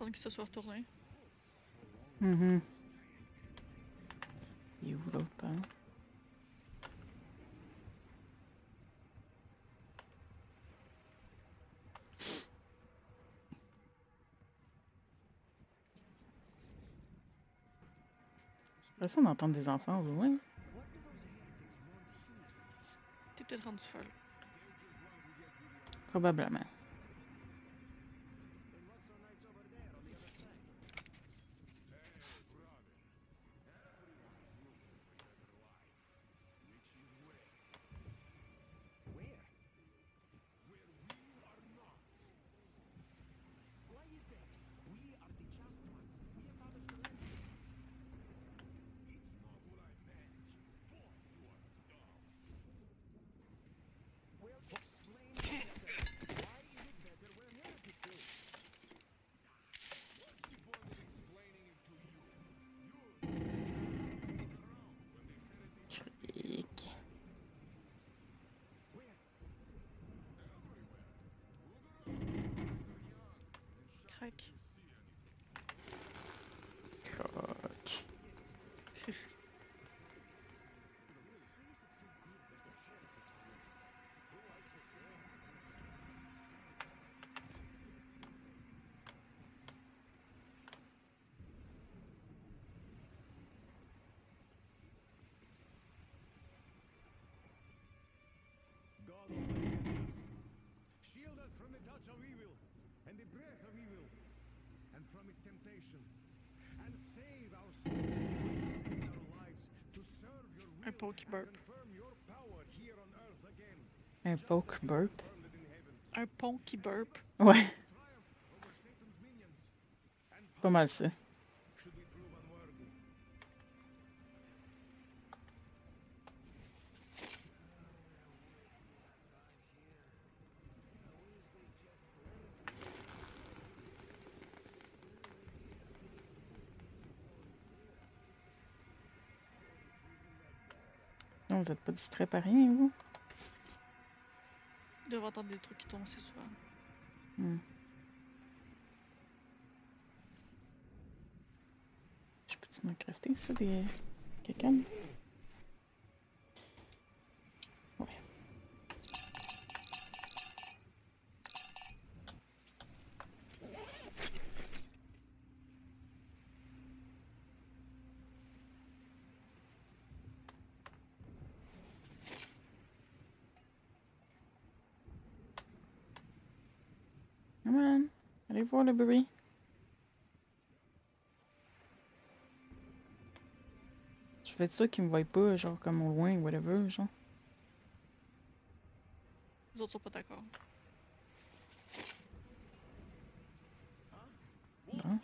attendre qu'il se soit retourné. Mm-hmm. Il est où l'autre, hein? J'ai l'impression d'entendre des enfants, vous voyez? T'es peut-être rendu folle. Probablement. Crac. Crac. Shield us from the touch of evil. And the breath of evil, and from its temptation, and save our souls, save our lives, to serve your will, and confirm your power here on earth again. Un poke burp. Un ponky burp. Ouais. Pas mal ça. Vous êtes pas distrait par rien, vous? Ils doivent entendre des trucs qui tombent, c'est souvent. Je peux-tu m'en crafter, ça, des cacanes? Ouais. Allez voir le bruit. Je fais ça qu'ils me voient pas, genre comme au loin, whatever, genre. Les autres sont pas d'accord. Bon.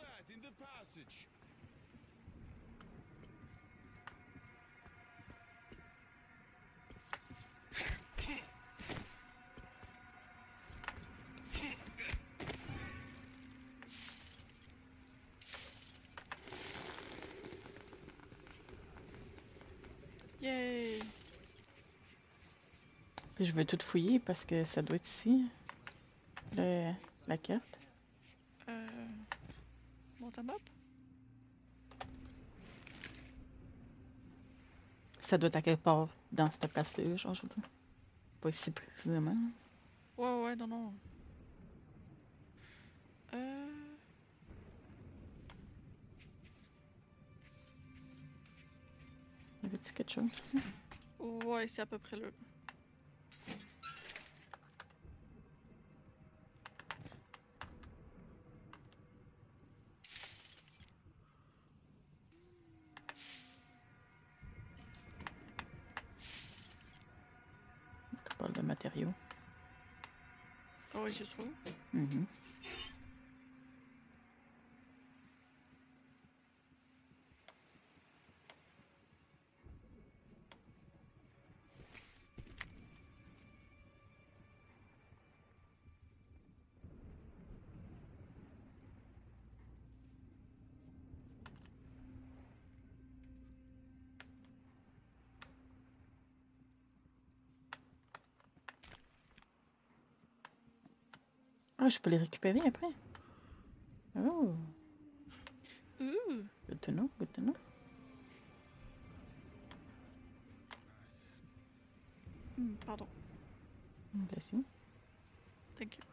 Yay! Puis je veux tout fouiller parce que ça doit être ici, la carte. Monte à map? Ça doit être à quelque part dans cette place-là, genre, je veux dire. Pas ici précisément. Ouais, ouais, non, non. Veux-tu quelque chose ici? Ouais, c'est à peu près là. On parle de matériaux. Ah ouais, c'est ça. Ah, je peux les récupérer après? Ah Oh. Ooh. Good to know, good to know. Pardon. Bless you. Thank you.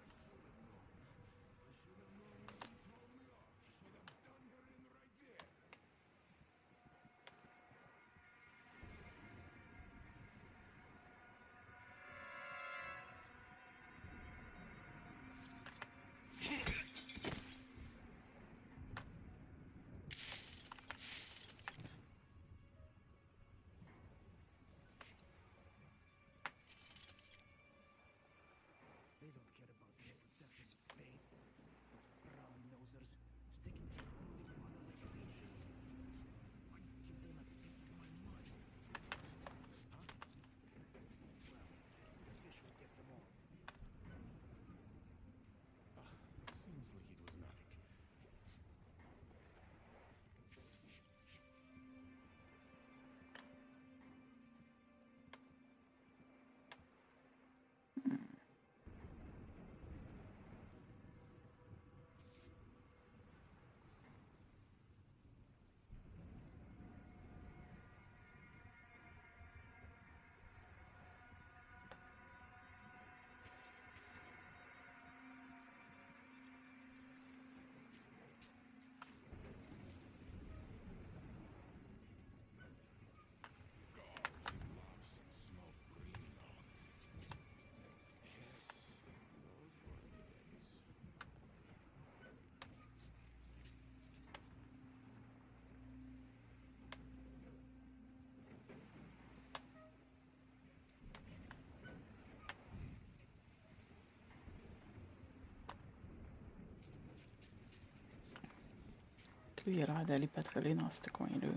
Lui, il a l'air d'aller patrouiller dans ce coin-là.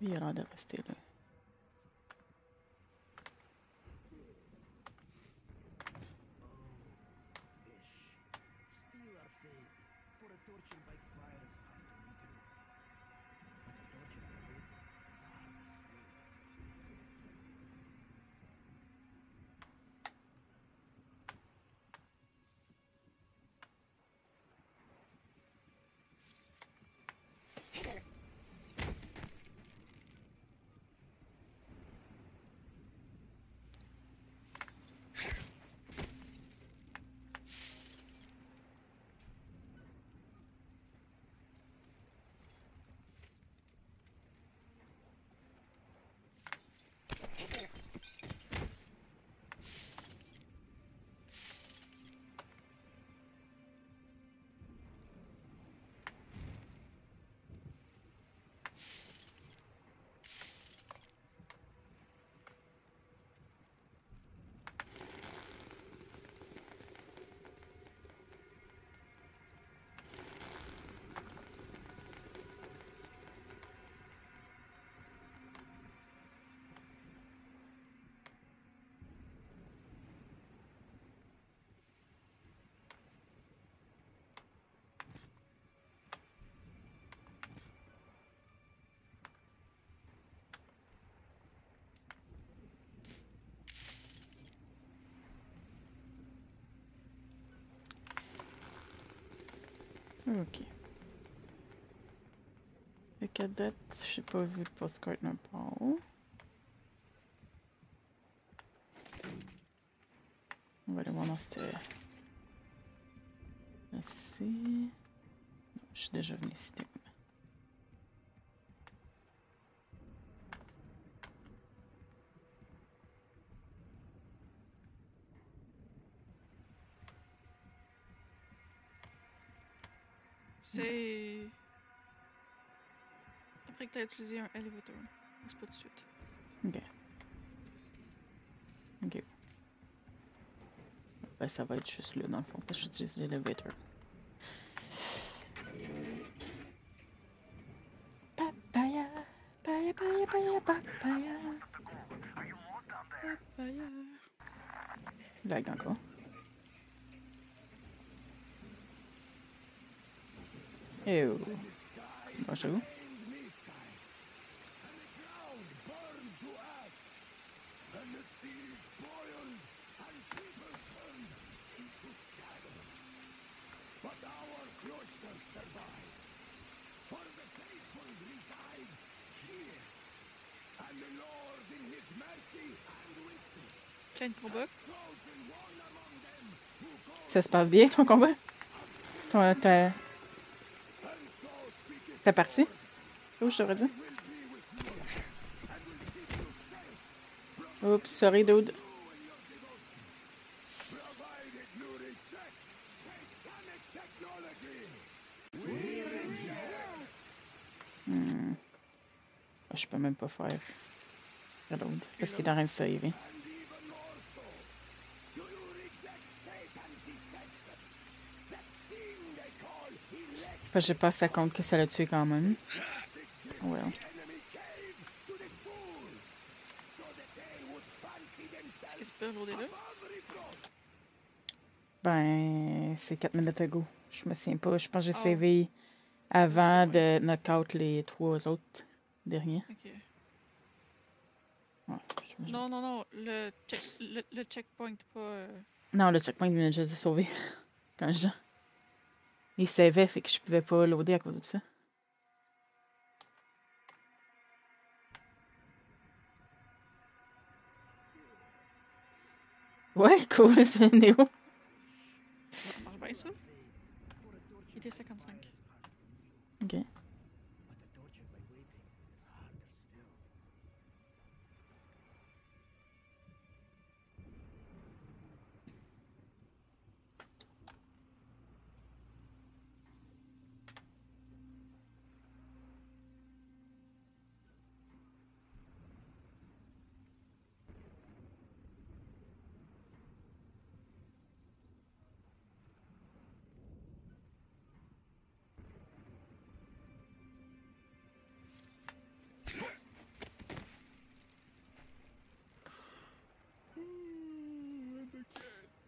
Lui, il a l'air de rester là. Ok. Les cadettes, je n'ai pas vu de postcard non plus. On va aller voir dans cette... Ici... Non, je suis déjà venue ici. C'est... Après que tu as utilisé un elevator, c'est pas tout de suite. Ok. Ok. Ben, ça va être juste là dans le fond, parce que j'utilise l'elevator. Papaya, papaya, papaya, papaya. Papaya. Lag encore. Ew. Bonjour. And the ground burned to ash, and the Plein de combats. Ça se passe bien, ton combat? Ta partie? Oh, je t'aurais dit. Oups, sorry, dude. Je peux même pas faire. Regarde, parce qu'il est en train de s'arriver. J'ai pas ça compte que ça l'a tué quand même. Ouais. Est-ce que tu peux regarder là? Ben, c'est 4 minutes ago. Je me souviens pas. Je pense que j'ai sauvé avant de knock-out les 3 autres derniers. Ok. Ouais, non. Le checkpoint, pas. Non, le checkpoint, il m'a juste sauvé. Quand je dis. Il savait, fait que je pouvais pas loader à cause de ça. Ouais, cool, c'est Néo. Ça marche bien, ça? Il était 55. Ok.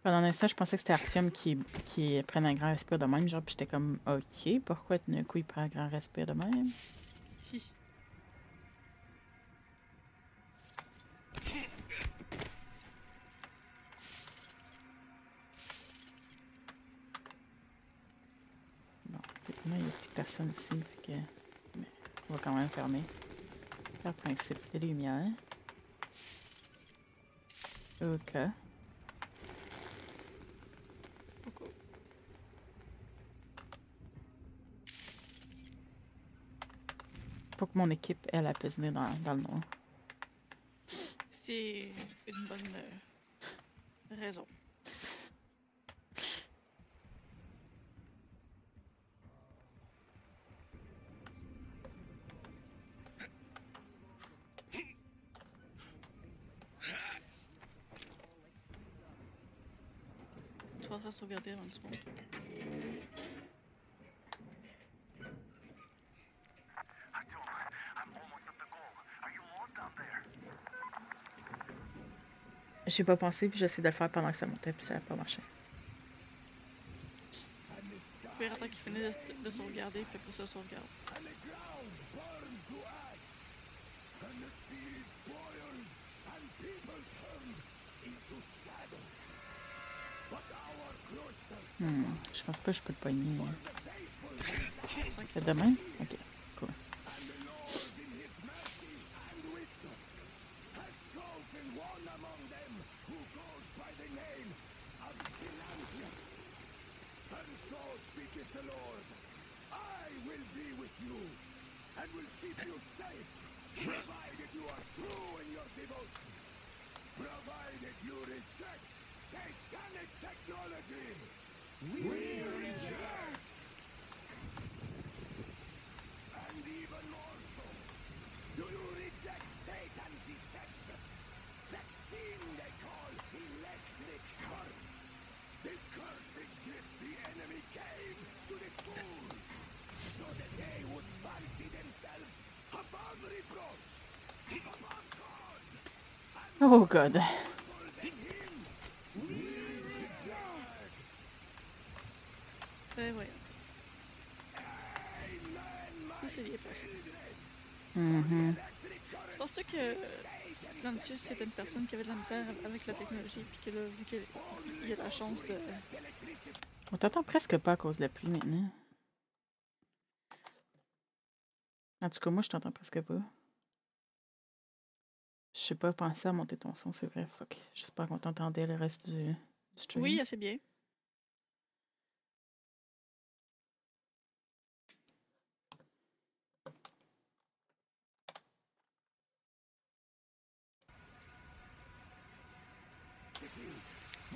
Pendant un instant, je pensais que c'était Artyom qui prenne un grand respire de même. Genre, puis j'étais comme, ok, pourquoi d'un coup il prend un grand respire de même? Bon, techniquement, il n'y a plus personne ici, fait que. Mais on va quand même fermer. Par principe, les lumières. Ok. Faut que mon équipe, elle peut se dans le noir. C'est une bonne raison. Tu vas te sauvegarder dans une seconde. J'ai pas pensé, puis j'essaie de le faire pendant que ça montait, puis ça n'a pas marché. Vous pouvez attendre qu'il finisse de sauvegarder, puis après ça, sauvegarde. Je pense pas que je peux le pogner. Hein. Demain? Ok. Oh god. Ouais. Tout s'est bien passé. Je pense que Silentius, c'était une personne qui avait de la misère avec la technologie, puis que là, vu qu'il a la chance de... On t'entend presque pas à cause de la pluie maintenant. En tout cas, moi, je t'entends presque pas. Je sais pas, pensé à monter ton son, c'est vrai. Fuck. J'espère qu'on t'entendait le reste du stream. Oui, assez bien.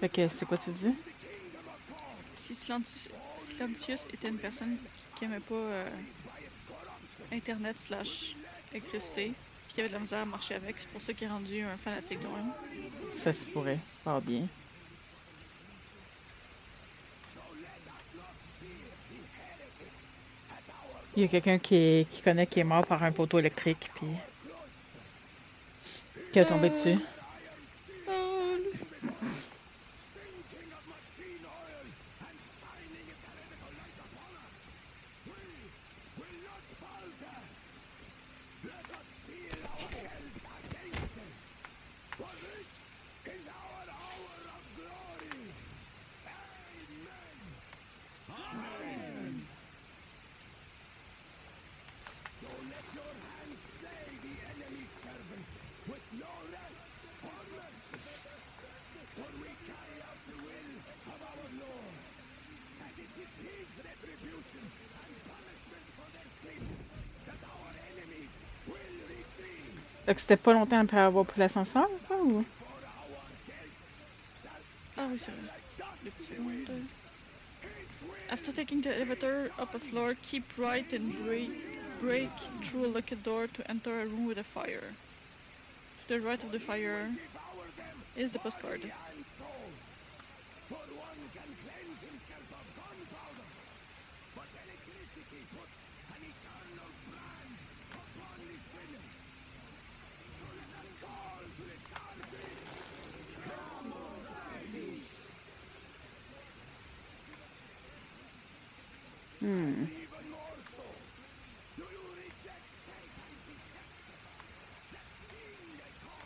Fait que c'est quoi tu dis? Si Silentius était une personne qui n'aimait pas Internet / électricité, puis qui avait de la misère à marcher avec, c'est pour ça qu'il est rendu un fanatique d'Orion. Ça se pourrait, fort bien. Il y a quelqu'un qui connaît qui est mort par un poteau électrique, puis qui a tombé dessus. Donc, c'était pas longtemps après avoir pris l'ascenseur, quoi, ou? Ah oui, c'est vrai. 2 secondes. After taking the elevator up a floor, keep right and break through a locked door to enter a room with a fire. To the right of the fire is the postcard. Hmm.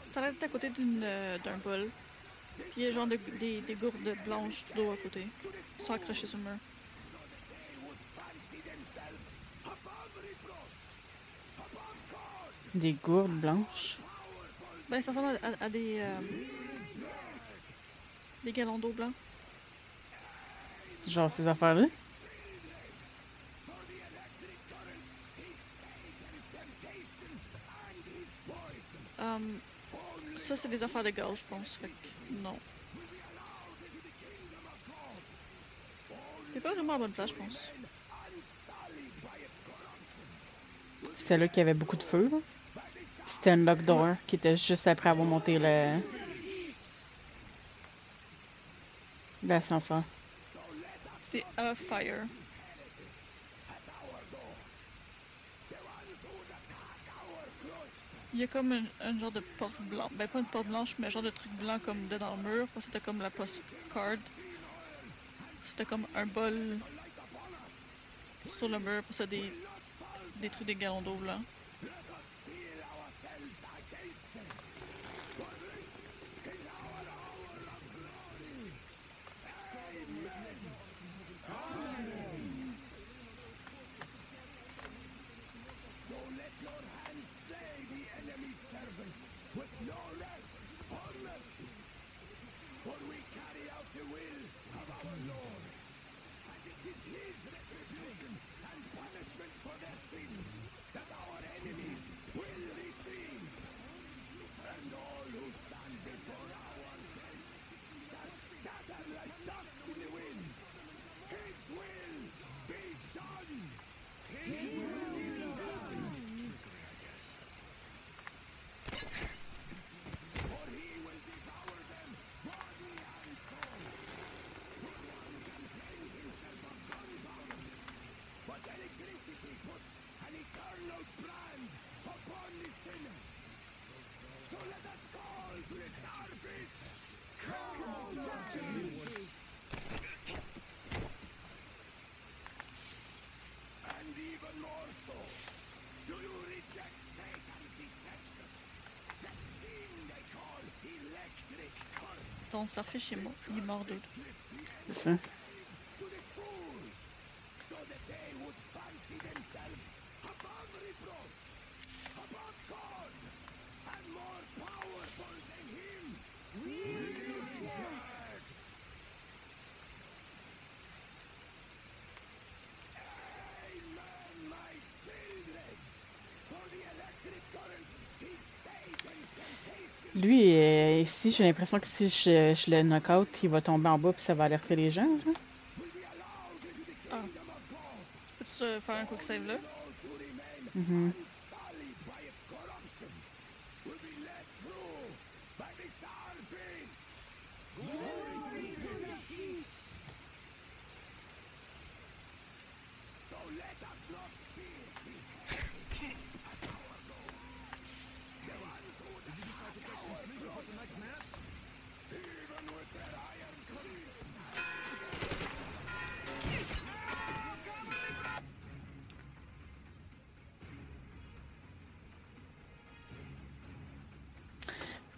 Ça a l'air d'être à côté d'un bol. Puis il y a genre des gourdes blanches d'eau à côté. Ils sont accrochés sur le mur. Des gourdes blanches? Ben ça ressemble à des galons d'eau blancs. C'est genre ces affaires-là? Ça, c'est des affaires de gaz, je pense. Fait que non. T'es pas vraiment à bonne place, je pense. C'était là qu'il y avait beaucoup de feu, là. C'était un lock door qui était juste après avoir monté l'ascenseur. C'est a fire. Il y a comme un genre de porte blanche. Ben, pas une porte blanche, mais un genre de truc blanc comme dedans le mur. C'était comme la postcard. C'était comme un bol sur le mur. Pour ça, des trucs, des galons d'eau blancs. Ton surfiche est mort d'eau. C'est ça. I'm more powerful than him! Real word! Amen, my children! For the electric current, he's safe and temptation! Lui, ici, j'ai l'impression que si je le knock-out, il va tomber en bas puis ça va alerter les gens, genre. Ah. Peux-tu faire un quick save là? Mm-hmm.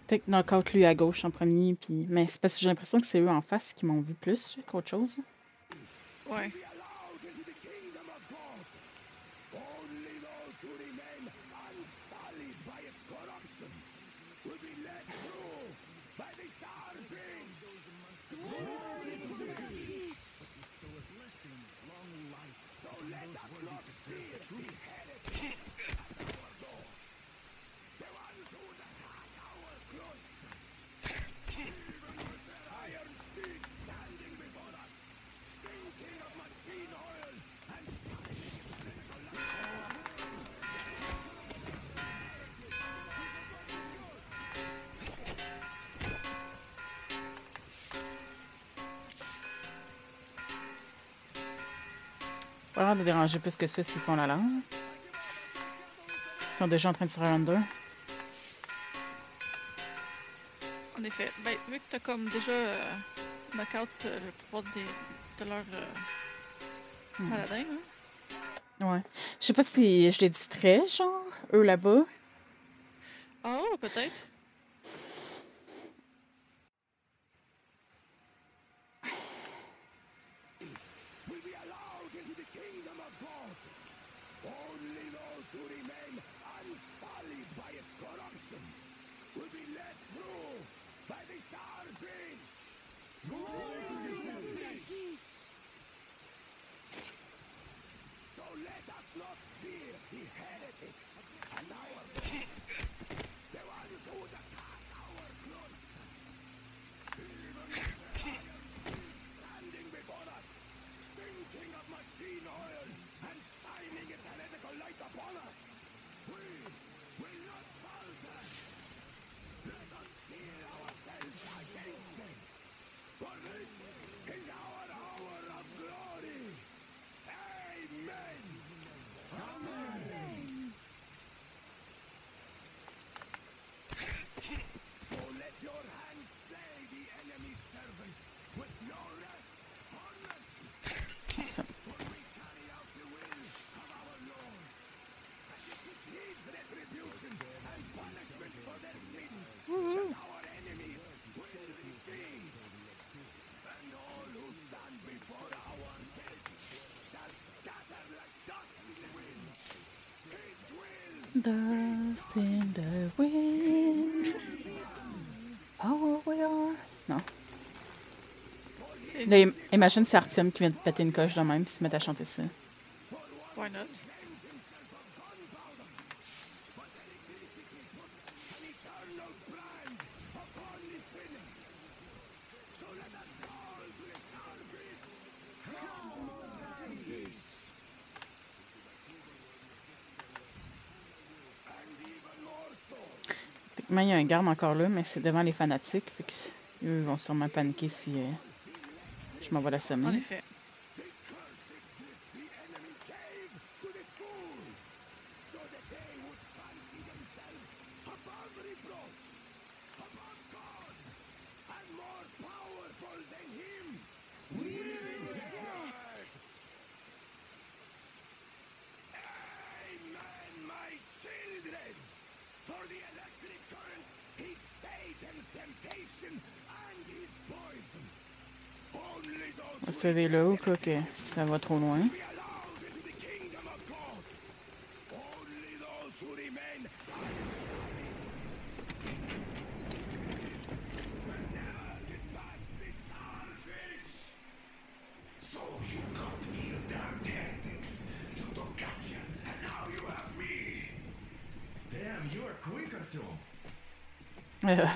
Peut-être knock-out lui à gauche en premier, puis... Mais c'est parce que j'ai l'impression que c'est eux en face qui m'ont vu plus qu'autre chose. Ouais. Pas l'air de déranger plus que ça s'ils font la langue. Ils sont déjà en train de tirer un under. En effet. Ben, vu que t'as comme déjà knock-out le pouvoir de leur paladin, hein? Ouais. Je sais pas si je les distrais, genre, eux là-bas. Oh, peut-être. Dust in the wind. Power we are. Non. Là, imagine c'est Artyom qui vient de péter une coche de même et se met à chanter ça. Why not? Il y a un garde encore là, mais c'est devant les fanatiques. Fait que eux vont sûrement paniquer si je m'en vais l'assommer. En effet. Savez là ou quoi que ça va trop loin. Artyom.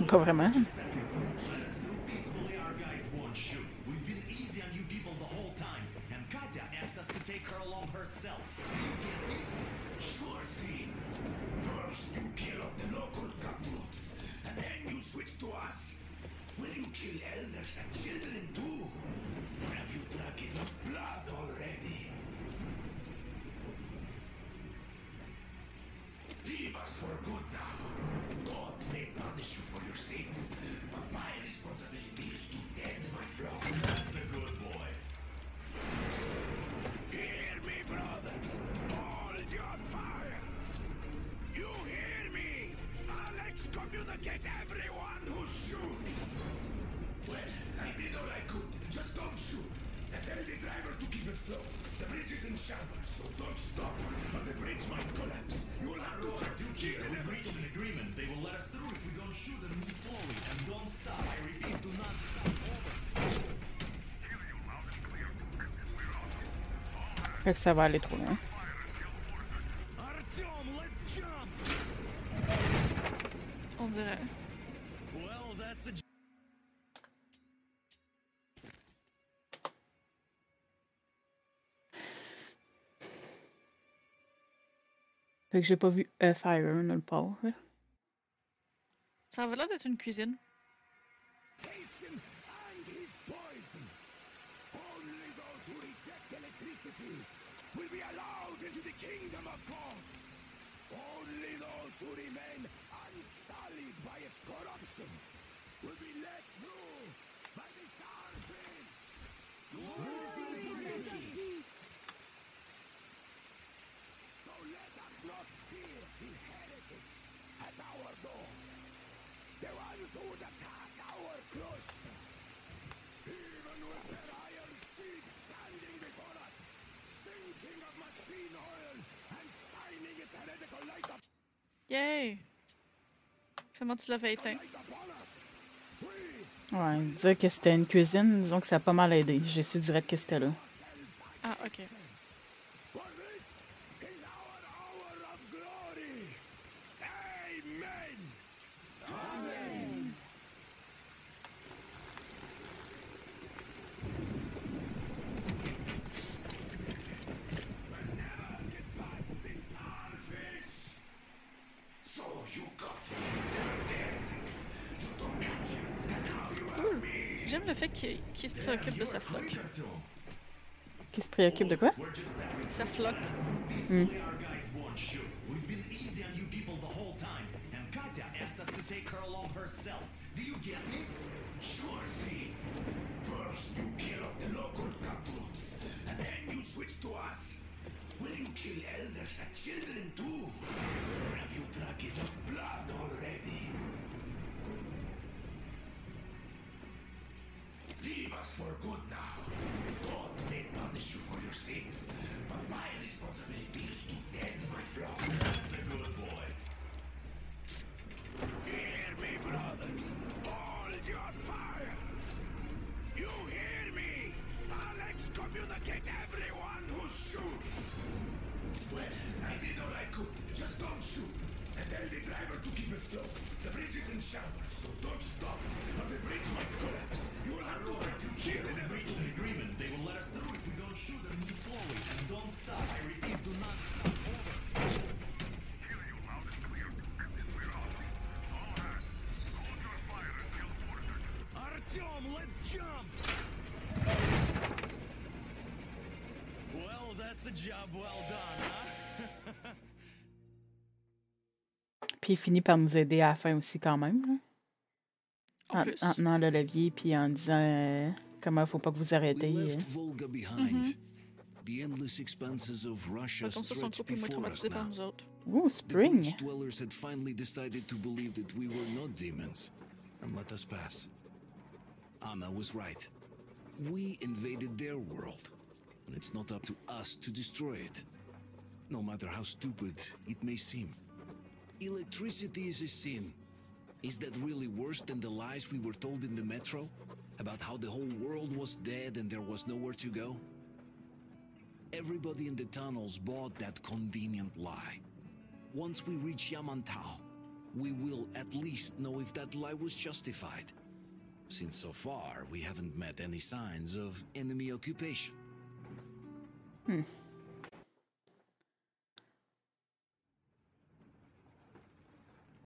Pas vraiment. Fait que ça va aller trop loin. On dirait. Fait que j'ai pas vu a fire nulle part. Hein? Ça avait l'air d'être une cuisine. Yay! Comment tu l'as fait éteindre? Ouais, dire que c'était une cuisine, disons que ça a pas mal aidé. J'ai su direct que c'était là. Ah, ok. Qui se préoccupe de sa floc. Qui se préoccupe de quoi? Sa floc. Mm. Leave us for good now. God may punish you for your sins, but my responsibility is to tend my flock. That's a good boy. Hear me, brothers. Hold your fire. You hear me? I'll excommunicate everyone who shoots. Well, I did all I could. Just don't shoot. And tell the driver to keep it slow. The bridge is in shambles, so don't stop. Or the bridge might collapse. You will have to try to kill them. If we reach the agreement, they will let us through if we don't shoot them slowly. And don't stop. I repeat, do not stop. Over. Artyom, let's jump! Well, that's a job well done, huh? Puis il finit par nous aider à la fin aussi quand même. Hein? En tenant le levier puis en disant comment il faut pas que vous arrêtez. Attends, ce sont trop plus traumatisés par nous autres. Ouh, Spring! Anna was right. We invaded their world, and it's not up to us to destroy it. No matter how stupid it may seem. Electricity is a sin. Is that really worse than the lies we were told in the metro? About how the whole world was dead and there was nowhere to go? Everybody in the tunnels bought that convenient lie. Once we reach Yamantau, we will at least know if that lie was justified, since so far we haven't met any signs of enemy occupation.